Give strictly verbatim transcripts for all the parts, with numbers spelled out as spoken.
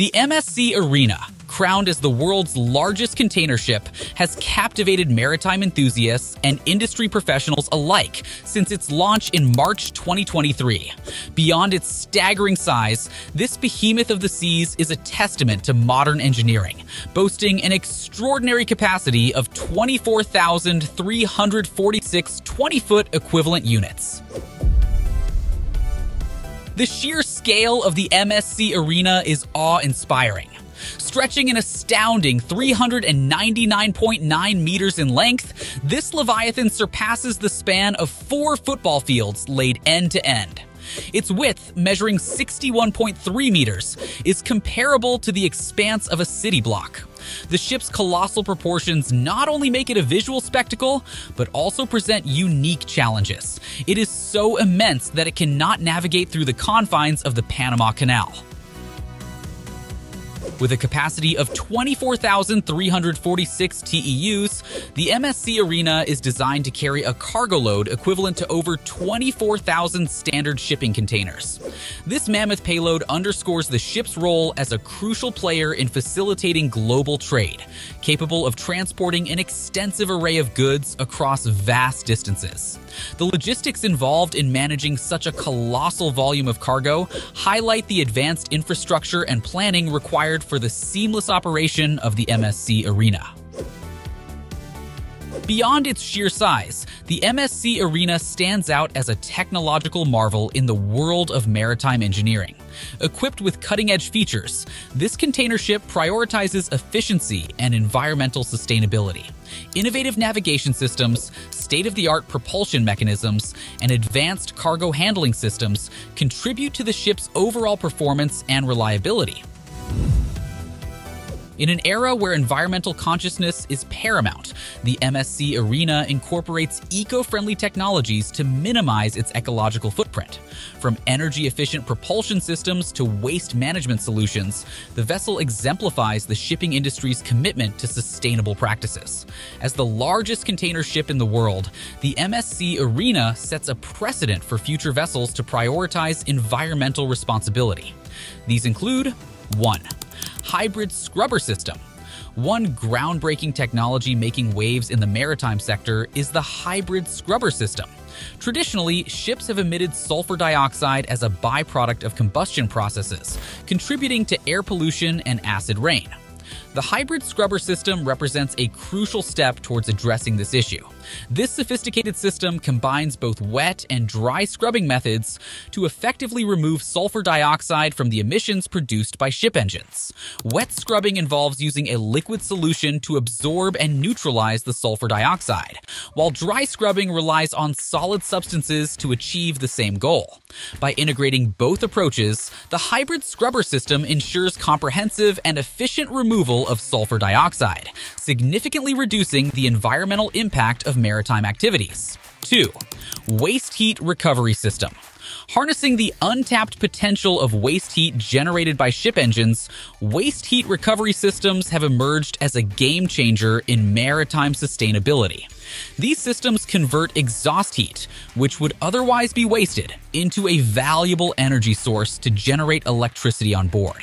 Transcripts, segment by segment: The M S C Arena, crowned as the world's largest container ship, has captivated maritime enthusiasts and industry professionals alike since its launch in March twenty twenty-three. Beyond its staggering size, this behemoth of the seas is a testament to modern engineering, boasting an extraordinary capacity of twenty-four thousand three hundred forty-six twenty-foot equivalent units. The sheer scale of the M S C Arena is awe-inspiring. Stretching an astounding three hundred ninety-nine point nine meters in length, this Leviathan surpasses the span of four football fields laid end-to-end. Its width, measuring sixty-one point three meters, is comparable to the expanse of a city block. The ship's colossal proportions not only make it a visual spectacle, but also present unique challenges. It is so immense that it cannot navigate through the confines of the Panama Canal. With a capacity of twenty-four thousand three hundred forty-six T E Us, the M S C Arena is designed to carry a cargo load equivalent to over twenty-four thousand standard shipping containers. This mammoth payload underscores the ship's role as a crucial player in facilitating global trade, capable of transporting an extensive array of goods across vast distances. The logistics involved in managing such a colossal volume of cargo highlight the advanced infrastructure and planning required for the seamless operation of the M S C Arena. Beyond its sheer size, the M S C Arena stands out as a technological marvel in the world of maritime engineering. Equipped with cutting-edge features, this container ship prioritizes efficiency and environmental sustainability. Innovative navigation systems, state-of-the-art propulsion mechanisms, and advanced cargo handling systems contribute to the ship's overall performance and reliability. In an era where environmental consciousness is paramount, the M S C Arena incorporates eco-friendly technologies to minimize its ecological footprint. From energy-efficient propulsion systems to waste management solutions, the vessel exemplifies the shipping industry's commitment to sustainable practices. As the largest container ship in the world, the M S C Arena sets a precedent for future vessels to prioritize environmental responsibility. These include one. Hybrid scrubber system. One groundbreaking technology making waves in the maritime sector is the hybrid scrubber system. Traditionally, ships have emitted sulfur dioxide as a byproduct of combustion processes, contributing to air pollution and acid rain. The hybrid scrubber system represents a crucial step towards addressing this issue. This sophisticated system combines both wet and dry scrubbing methods to effectively remove sulfur dioxide from the emissions produced by ship engines. Wet scrubbing involves using a liquid solution to absorb and neutralize the sulfur dioxide, while dry scrubbing relies on solid substances to achieve the same goal. By integrating both approaches, the hybrid scrubber system ensures comprehensive and efficient removal of sulfur dioxide, significantly reducing the environmental impact of maritime activities. two. Waste heat recovery system. Harnessing the untapped potential of waste heat generated by ship engines, waste heat recovery systems have emerged as a game changer in maritime sustainability. These systems convert exhaust heat, which would otherwise be wasted, into a valuable energy source to generate electricity on board.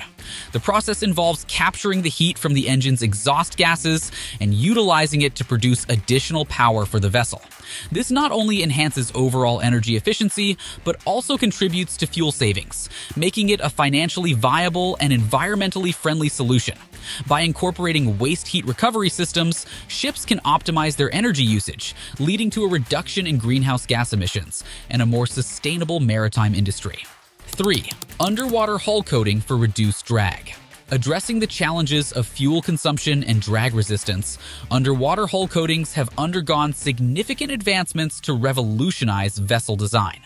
The process involves capturing the heat from the engine's exhaust gases and utilizing it to produce additional power for the vessel. This not only enhances overall energy efficiency, but also contributes to fuel savings, making it a financially viable and environmentally friendly solution. By incorporating waste heat recovery systems, ships can optimize their energy usage, leading to a reduction in greenhouse gas emissions and a more sustainable maritime industry. three. Underwater hull coating for reduced drag. Addressing the challenges of fuel consumption and drag resistance, underwater hull coatings have undergone significant advancements to revolutionize vessel design.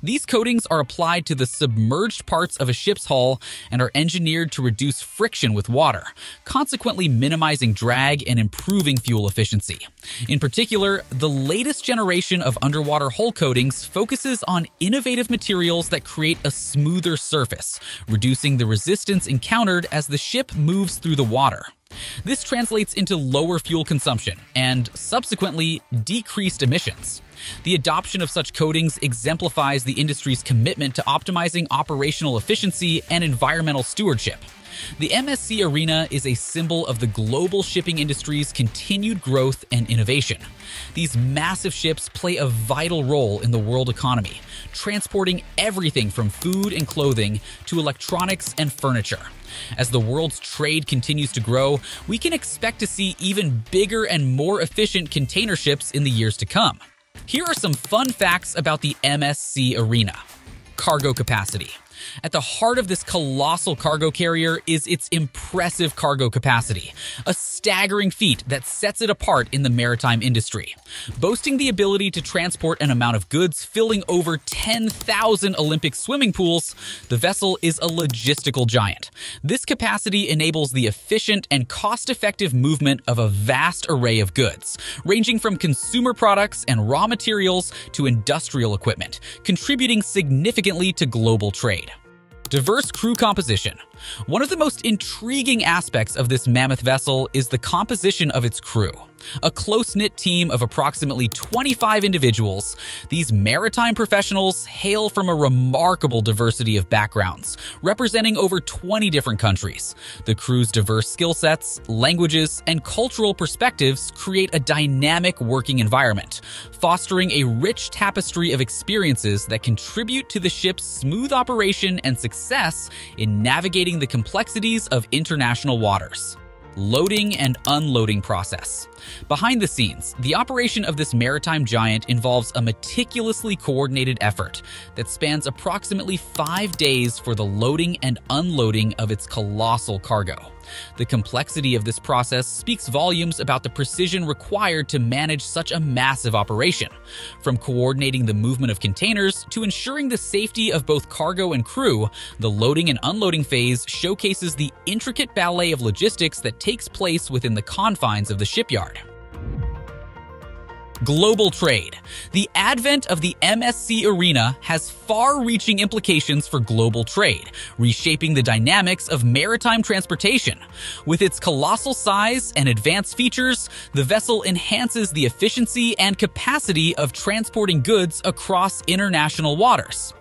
These coatings are applied to the submerged parts of a ship's hull and are engineered to reduce friction with water, consequently minimizing drag and improving fuel efficiency. In particular, the latest generation of underwater hull coatings focuses on innovative materials that create a smoother surface, reducing the resistance encountered as the ship moves through the water. This translates into lower fuel consumption and, subsequently, decreased emissions. The adoption of such coatings exemplifies the industry's commitment to optimizing operational efficiency and environmental stewardship. The M S C Arena is a symbol of the global shipping industry's continued growth and innovation. These massive ships play a vital role in the world economy, transporting everything from food and clothing to electronics and furniture. As the world's trade continues to grow, we can expect to see even bigger and more efficient container ships in the years to come. Here are some fun facts about the M S C Arena. Cargo capacity. At the heart of this colossal cargo carrier is its impressive cargo capacity, a staggering feat that sets it apart in the maritime industry. Boasting the ability to transport an amount of goods filling over ten thousand Olympic swimming pools, the vessel is a logistical giant. This capacity enables the efficient and cost-effective movement of a vast array of goods, ranging from consumer products and raw materials to industrial equipment, contributing significantly to global trade. Diverse crew composition. One of the most intriguing aspects of this mammoth vessel is the composition of its crew. A close-knit team of approximately twenty-five individuals, these maritime professionals hail from a remarkable diversity of backgrounds, representing over twenty different countries. The crew's diverse skill sets, languages, and cultural perspectives create a dynamic working environment, fostering a rich tapestry of experiences that contribute to the ship's smooth operation and success in navigating the complexities of international waters. Loading and unloading process. Behind the scenes, the operation of this maritime giant involves a meticulously coordinated effort that spans approximately five days for the loading and unloading of its colossal cargo. The complexity of this process speaks volumes about the precision required to manage such a massive operation. From coordinating the movement of containers to ensuring the safety of both cargo and crew, the loading and unloading phase showcases the intricate ballet of logistics that takes place within the confines of the shipyard. Global trade. The advent of the M S C Arena has far-reaching implications for global trade, reshaping the dynamics of maritime transportation. With its colossal size and advanced features, the vessel enhances the efficiency and capacity of transporting goods across international waters.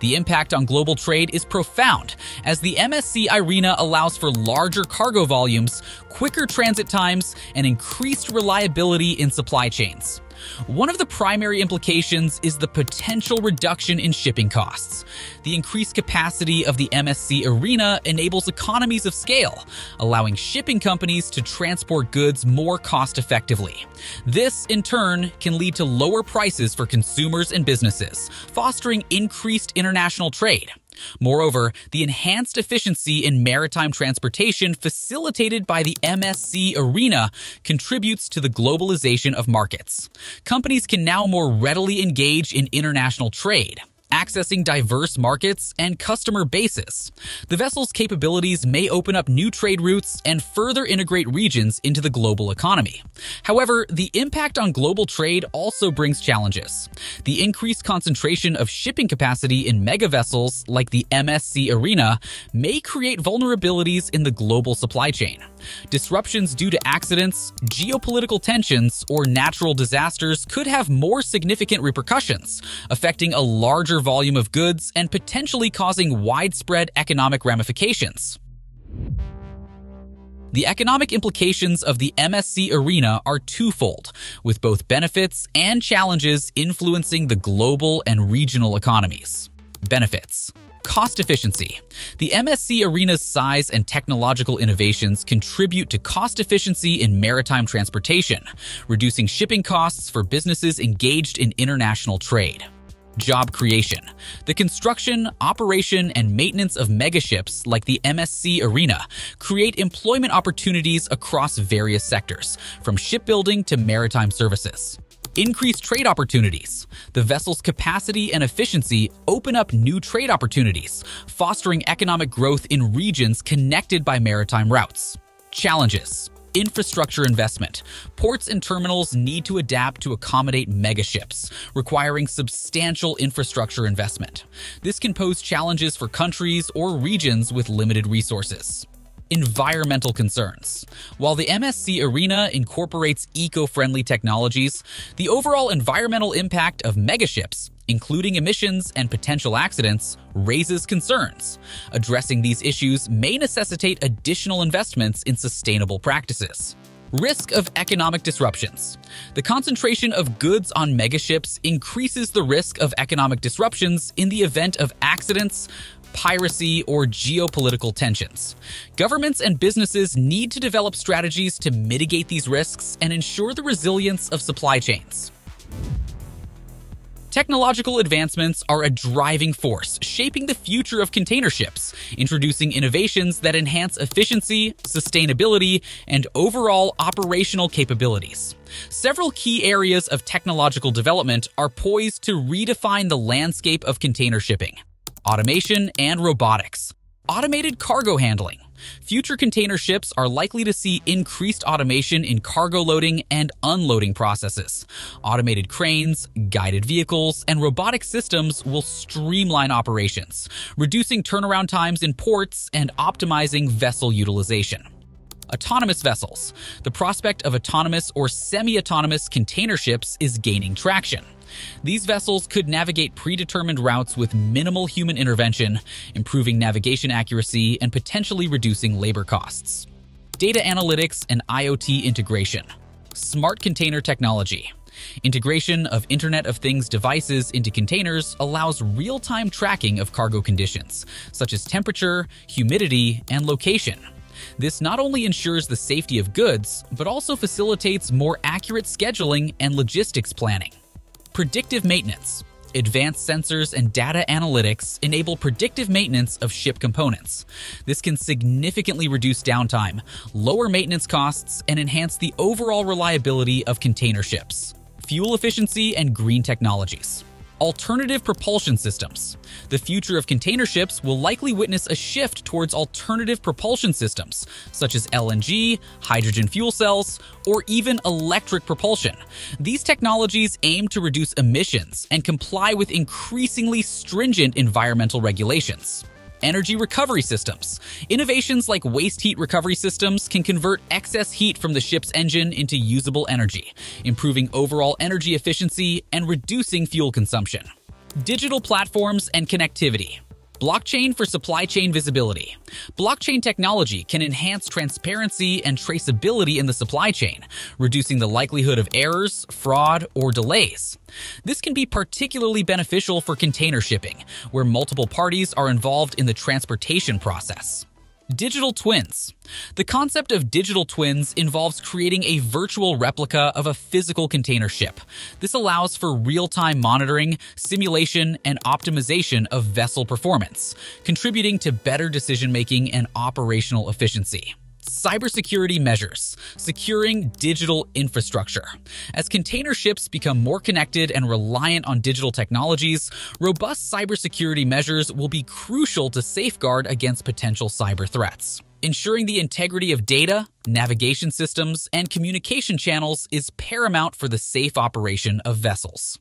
The impact on global trade is profound, as the M S C Irina allows for larger cargo volumes, quicker transit times, and increased reliability in supply chains. One of the primary implications is the potential reduction in shipping costs. The increased capacity of the M S C Arena enables economies of scale, allowing shipping companies to transport goods more cost-effectively. This, in turn, can lead to lower prices for consumers and businesses, fostering increased international trade. Moreover, the enhanced efficiency in maritime transportation facilitated by the M S C Arena contributes to the globalization of markets. Companies can now more readily engage in international trade, accessing diverse markets and customer bases. The vessel's capabilities may open up new trade routes and further integrate regions into the global economy. However, the impact on global trade also brings challenges. The increased concentration of shipping capacity in mega vessels like the M S C Arena may create vulnerabilities in the global supply chain. Disruptions due to accidents, geopolitical tensions, or natural disasters could have more significant repercussions, affecting a larger volume of goods and potentially causing widespread economic ramifications. The economic implications of the M S C Arena are twofold, with both benefits and challenges influencing the global and regional economies. Benefits. Cost efficiency. The M S C Arena's size and technological innovations contribute to cost efficiency in maritime transportation, reducing shipping costs for businesses engaged in international trade. Job creation. The construction, operation, and maintenance of megaships like the M S C Arena create employment opportunities across various sectors, from shipbuilding to maritime services. Increased trade opportunities. The vessel's capacity and efficiency open up new trade opportunities, fostering economic growth in regions connected by maritime routes. Challenges. Infrastructure investment. Ports and terminals need to adapt to accommodate megaships, requiring substantial infrastructure investment. This can pose challenges for countries or regions with limited resources. Environmental concerns. While the M S C Arena incorporates eco-friendly technologies, the overall environmental impact of megaships, including emissions and potential accidents, raises concerns. Addressing these issues may necessitate additional investments in sustainable practices. Risk of economic disruptions. The concentration of goods on megaships increases the risk of economic disruptions in the event of accidents, piracy, or geopolitical tensions. Governments and businesses need to develop strategies to mitigate these risks and ensure the resilience of supply chains. Technological advancements are a driving force shaping the future of container ships, introducing innovations that enhance efficiency, sustainability, and overall operational capabilities. Several key areas of technological development are poised to redefine the landscape of container shipping: automation and robotics, automated cargo handling. Future container ships are likely to see increased automation in cargo loading and unloading processes. Automated cranes, guided vehicles, and robotic systems will streamline operations, reducing turnaround times in ports and optimizing vessel utilization. Autonomous vessels. The prospect of autonomous or semi-autonomous container ships is gaining traction. These vessels could navigate predetermined routes with minimal human intervention, improving navigation accuracy and potentially reducing labor costs. Data analytics and IoT integration. Smart container technology. Integration of Internet of Things devices into containers allows real-time tracking of cargo conditions, such as temperature, humidity, and location. This not only ensures the safety of goods, but also facilitates more accurate scheduling and logistics planning. Predictive maintenance. Advanced sensors and data analytics enable predictive maintenance of ship components. This can significantly reduce downtime, lower maintenance costs, and enhance the overall reliability of container ships. Fuel efficiency and green technologies. Alternative propulsion systems. The future of container ships will likely witness a shift towards alternative propulsion systems, such as L N G, hydrogen fuel cells, or even electric propulsion. These technologies aim to reduce emissions and comply with increasingly stringent environmental regulations. Energy recovery systems. Innovations like waste heat recovery systems can convert excess heat from the ship's engine into usable energy, improving overall energy efficiency and reducing fuel consumption. Digital platforms and connectivity. Blockchain for supply chain visibility. Blockchain technology can enhance transparency and traceability in the supply chain, reducing the likelihood of errors, fraud, or delays. This can be particularly beneficial for container shipping, where multiple parties are involved in the transportation process. Digital twins. The concept of digital twins involves creating a virtual replica of a physical container ship. This allows for real-time monitoring, simulation, and optimization of vessel performance, contributing to better decision-making and operational efficiency. Cybersecurity measures. Securing digital infrastructure. As container ships become more connected and reliant on digital technologies, robust cybersecurity measures will be crucial to safeguard against potential cyber threats. Ensuring the integrity of data, navigation systems, and communication channels is paramount for the safe operation of vessels.